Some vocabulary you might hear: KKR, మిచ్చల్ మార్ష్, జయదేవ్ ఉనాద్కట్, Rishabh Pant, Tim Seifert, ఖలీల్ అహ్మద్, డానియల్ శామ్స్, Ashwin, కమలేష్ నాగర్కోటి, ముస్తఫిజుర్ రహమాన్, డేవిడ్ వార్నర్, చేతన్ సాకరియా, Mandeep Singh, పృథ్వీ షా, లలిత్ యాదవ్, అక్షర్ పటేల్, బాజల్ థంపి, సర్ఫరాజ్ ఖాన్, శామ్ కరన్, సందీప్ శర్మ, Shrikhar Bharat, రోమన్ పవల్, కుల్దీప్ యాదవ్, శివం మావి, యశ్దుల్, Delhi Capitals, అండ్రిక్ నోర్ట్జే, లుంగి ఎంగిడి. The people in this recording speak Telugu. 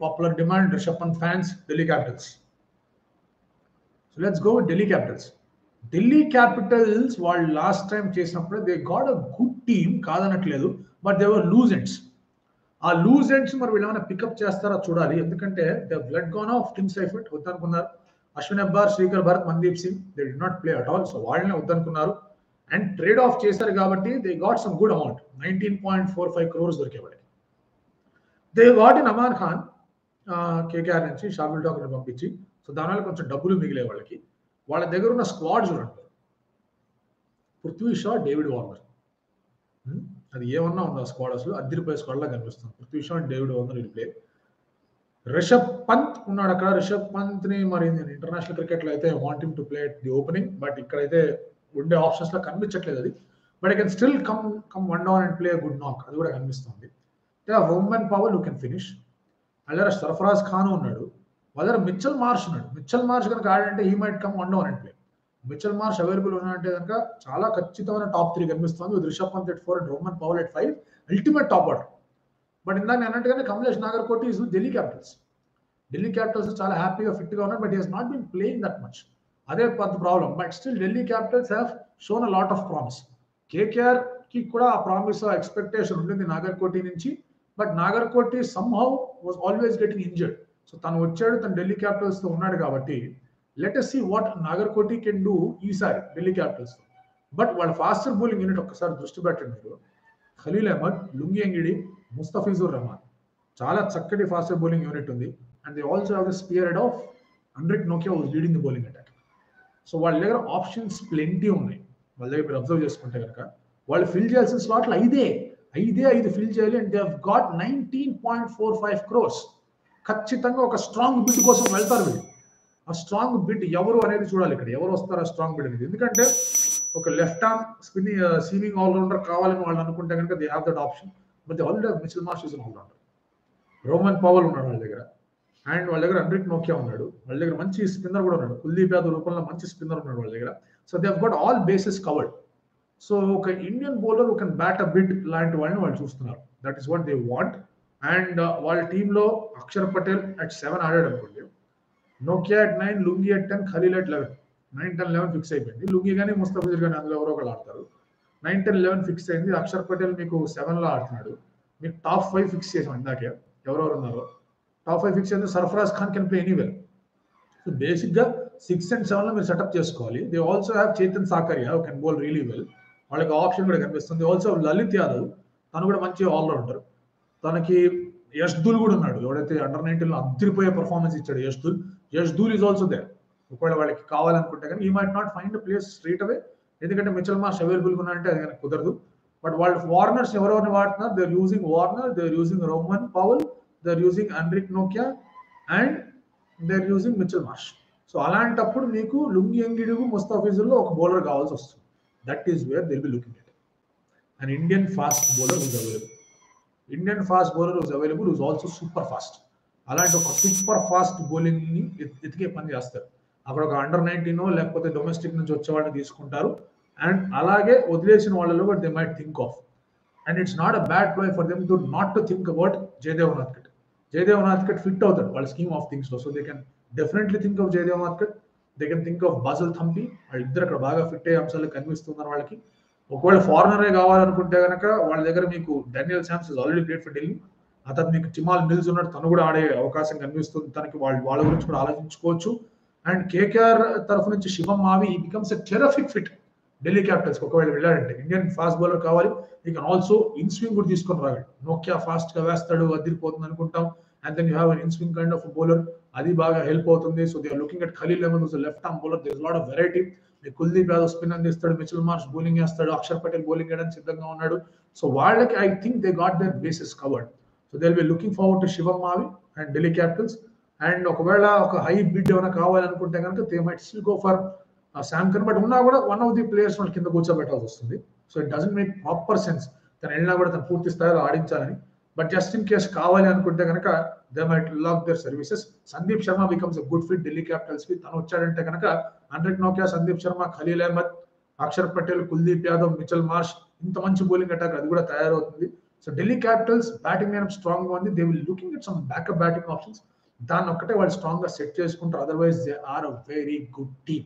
popular demand, Rishabh Pant fans, Delhi Capitals. So let's go with Delhi Capitals. Delhi Capitals, while last time chesinapudu, they got a good team, kadanatledu, but they were loose ends. Our loose ends mari villavana pick up chestara chudali, endukante the blood gone off Tim Seifert uttanukunnaru, Ashwin abbar, Shrikhar Bharat, Mandeep Singh, they did not play at all, so vaalane uttanukunnaru and trade off chesaru kabatti they got some good amount, 19.45 crores dorikavadi. They got in Amar Khan KKR nunchi Shabul Dog ni pampichi, so danalo koncha double migile vallaki. వాళ్ళ దగ్గర ఉన్న స్క్వాడ్ చూడండి, పృథ్వీ షా, డేవిడ్ వార్నర్, అది ఏమన్నా ఉంది ఆ స్క్వాడ్, అసలు అద్దరిపోయే స్క్వాడ్లా కనిపిస్తుంది. పృథ్వీ షా, డేవిడ్ వార్నర్ will play. Rishabh Pant ఉన్నాడు అక్కడ. రిషబ్ పంత్ని మరి నేను ఇంటర్నేషనల్ క్రికెట్లో అయితే want him to play at the opening, but ఇక్కడైతే ఉండే ఆప్షన్స్లో కనిపించట్లేదు అది. But I can still come one down and play good knock, అది కూడా కనిపిస్తుంది. Rovman Powell, you can finish. అలాగే సర్ఫరాజ్ ఖాన్ ఉన్నాడు, వాళ్ళ మిచ్చల్ మార్ష్ ఉన్నాడు. మిచ్చల్ మార్ష్ కనుక ఆడంటే he might come one down and play. మిచ్చల్ మార్ష్ available ఉన్నాడంటే కనుక చాలా ఖచ్చితమైన టాప్ త్రీ కనిపిస్తుంది, with Rishabh Pant at 4 and రోమన్ పవల్ at 5, ultimate top order. But ఇందాక నేను అన్నట్టుగానే కమలేష్ నాగర్కోటి is with Delhi Capitals. Delhi Capitals చాలా హ్యాపీగా ఫిట్గా ఉన్నారు, but he Hess not been playing that much, అదే పెద్ద problem. But still Delhi Capitals have shown a lot of promise. కేకేఆర్కి కూడా ఆ ప్రామిస్, ఆ ఎక్స్పెక్టేషన్ ఉంటుంది నాగర్కోటి నుంచి, but Nagarkoti somehow was always getting injured. So తను వచ్చాడు, తను ఢిల్లీ క్యాపిటల్స్తో ఉన్నాడు కాబట్టి let us see what Nagarkoti can do ఈసారి ఢిల్లీ క్యాపిటల్స్తో. బట్ వాళ్ళ ఫాస్టర్ బౌలింగ్ యూనిట్ ఒక్కసారి దృష్టి పెట్టండి మీరు. ఖలీల్ అహ్మద్, లుంగి ఎంగిడి, ముస్తఫిజుర్ రహమాన్, చాలా చక్కటి ఫాస్టర్ బౌలింగ్ యూనిట్ ఉంది. And they also have the spear of అండ్రిక్ నోర్ట్జే was leading the bowling attack. So వాళ్ళ దగ్గర ఆప్షన్స్ ప్లెంటీ ఉన్నాయి. వాళ్ళ దగ్గర మీరు అబ్జర్వ్ చేసుకుంటే కనుక వాళ్ళు ఫిల్ చేయాల్సిన స్లాట్లు ఐదే ఫిల్ చేయాలి. And they have got 19.45 crores. ఖచ్చితంగా ఒక స్ట్రాంగ్ బిడ్ కోసం వెళ్తారు వీళ్ళు. ఆ స్ట్రాంగ్ బిడ్ ఎవరు అనేది చూడాలి, ఇక్కడ ఎవరు వస్తారు ఆ స్ట్రాంగ్ బిడ్ అనేది. ఎందుకంటే ఒక left arm spinning seaming allrounder కావాలని వాళ్ళు అనుకుంటే కనుక they have that option. But they already Mitchell Marsh is allrounder, రోమన్ పవల్ ఉన్నాడు వాళ్ళ దగ్గర, అండ్ వాళ్ళ దగ్గర అండ్రిక్ నోర్ట్జే ఉన్నాడు, వాళ్ళ దగ్గర మంచి స్పిన్నర్ కూడా ఉన్నాడు, కుల్దీప్ యాదవ్ రూపంలో మంచి స్పిన్నర్ ఉన్నాడు వాళ్ళ దగ్గర. So they have got all bases covered. So ఒక ఇండియన్ బౌలర్ ఒక బ్యాట్ అ బిడ్ లాంటి వాళ్ళని వాళ్ళు చూస్తున్నారు, that is what they want. And వాళ్ళ టీంలో అక్షర్ పటేల్ అట్ 7 ఆడాడు అనుకోండి, Nortje at 9, Lungi at 10, Khaleel at 11. 9, 10, 11 fix అయిపోయింది. లుంగి కానీ ముస్తఫిజుర్ కానీ అందులో ఎవరో ఒకళ్ళు ఆడతారు. 9, 10, 11 ఫిక్స్ అయింది. అక్షర్ పటేల్ మీకు 7లో ఆడుతున్నాడు. మీకు టాప్ 5 ఫిక్స్ చేసాం ఇందాకే, ఎవరెవరు ఉన్నారో టాప్ 5 ఫిక్స్ అయింది. సర్ఫరాజ్ ఖాన్ can play anywhere. So బేసిక్గా 6 and 7లో మీరు సెటప్ చేసుకోవాలి. They also have చేతన్ సాకరియా, who can bowl really well, వాళ్ళకి ఆప్షన్ కూడా కనిపిస్తుంది. ఆల్సో లలిత్ యాదవ్, తను కూడా మంచి ఆల్రౌండర్. తనకి యశ్దుల్ కూడా ఉన్నాడు, ఎవడైతే అండర్ 19లో అద్దరిపోయే పర్ఫార్మెన్స్ ఇచ్చాడు యశ్దుల్ ఈజ్ ఆల్సో దే. ఒకవేళ వాళ్ళకి కావాలనుకుంటే కానీ he might not find place straight away, ఎందుకంటే మిచెల్ మార్ష్ అవైలబుల్ ఉన్నారంటే అది కనుక కుదరదు. బట్ వాళ్ళు వార్నర్స్ ఎవరెవరిని వాడుతున్నారు, they are using Warner, they are using రోమన్ పవల్, they are using అండ్రిక్ నోర్ట్జే, and they are using Mitchell Marsh. So అలాంటప్పుడు మీకు లుంగి ఎంగిడి, ముస్తఫిజుల్లో ఒక బౌలర్ కావాల్సి వస్తుంది. That is where they will be looking at and Indian fast bowler is available. Indian fast bowler is available who is also super fast. అలాంటి ఒక సూపర్ ఫాస్ట్ బౌలింగ్ని ఎతికే పని చేస్తారు. అక్కడ ఒక అండర్ 19 లేకపోతే డొమెస్టిక్ నుంచి వచ్చేవాడిని తీసుకుంటారు. అండ్ అలాగే వదిలేసిన వాళ్ళలో but they might think of, and it's not a bad play for them to not to think about జయదేవ్ ఉనాద్కట్. జయదేవ్ ఉనాద్కట్ fit అవుతాడు వాళ్ళ స్కీమ్ ఆఫ్ థింగ్స్లో. So they can definitely think of జయదేవ్ ఉనాద్కట్, they can think of బాజల్ థంపి. వాళ్ళిద్దరు అక్కడ బాగా ఫిట్ అయ్యే అంశాలు కనిపిస్తున్నారు వాళ్ళకి. ఒకవేళ ఫారినరే కావాలనుకుంటే కనుక వాళ్ళ దగ్గర మీకు డానియల్ శామ్స్ is already played for Delhi, అతను మీకు చిమాల్ మిల్స్ ఉన్నాడు, తను కూడా ఆడే అవకాశం కనిపిస్తుంది. తనకి వాళ్ళ గురించి కూడా ఆలోచించుకోవచ్చు. అండ్ కేకేఆర్ తరఫు నుంచి శివం మావి he becomes a terrific fit Delhi క్యాపిటల్స్కి ఒకవేళ వెళ్ళాడంటే. ఇండియన్ ఫాస్ట్ బౌలర్ కావాలి, ఈ కెన్ ఆల్సో ఇన్ స్వింగ్ కూడా తీసుకొని రాగడు. నోర్ట్జే ఫాస్ట్గా వేస్తాడు, అదిరిపోతుంది అనుకుంటాం, and then you have an in swing kind of bowler, అది బాగా హెల్ప్ అవుతుంది. So they are looking at ఖలీల్ అహ్మద్ left arm bowler, there is lot of variety. కుల్దీప్ యాదవ్ spin అందిస్తాడు, మిచెల్ మార్ష్ బౌలింగ్ వేస్తాడు, అక్షర్ పటేల్ బౌలింగ్ వేయడానికి సిద్ధంగా ఉన్నాడు. సో వాళ్ళకి I think they got their bases covered. So they will be looking forward to శివం మావి and Delhi Capitals. And ఒకవేళ ఒక హై బిడ్ ఏమైనా కావాలనుకుంటే కనుక they might still go for శామ్ కరన్. But ఉన్నా కూడా వన్ ఆఫ్ ది ప్లేయర్స్ వాళ్ళు కింద కూర్చోబెట్టాల్సి వస్తుంది. So it doesn't make proper sense, తను వెళ్ళినా కూడా తను పూర్తి స్థాయిలో ఆడించాలని. బట్ జస్ట్ ఇన్ కేస్ కావాలి అనుకుంటే కనుక they might lock their services. సందీప్ శర్మ becomes a good fit Delhi Capitals కి. తను వచ్చాడంటే కనుక అండ్రిక్ నోర్ట్జే, సందీప్ శర్మ, ఖలీల్ అహ్మద్, అక్షర్ పటేల్, కుల్దీప్ యాదవ్, Mitchell Marsh, ఇంత మంచి బౌలింగ్ అటాక్ అది కూడా తయారవుతుంది. So Delhi Capitals batting lineup strong on they will looking at some backup batting options. Dan Okate was stronger set చేసుకుంటారు. Otherwise, they are a very good team.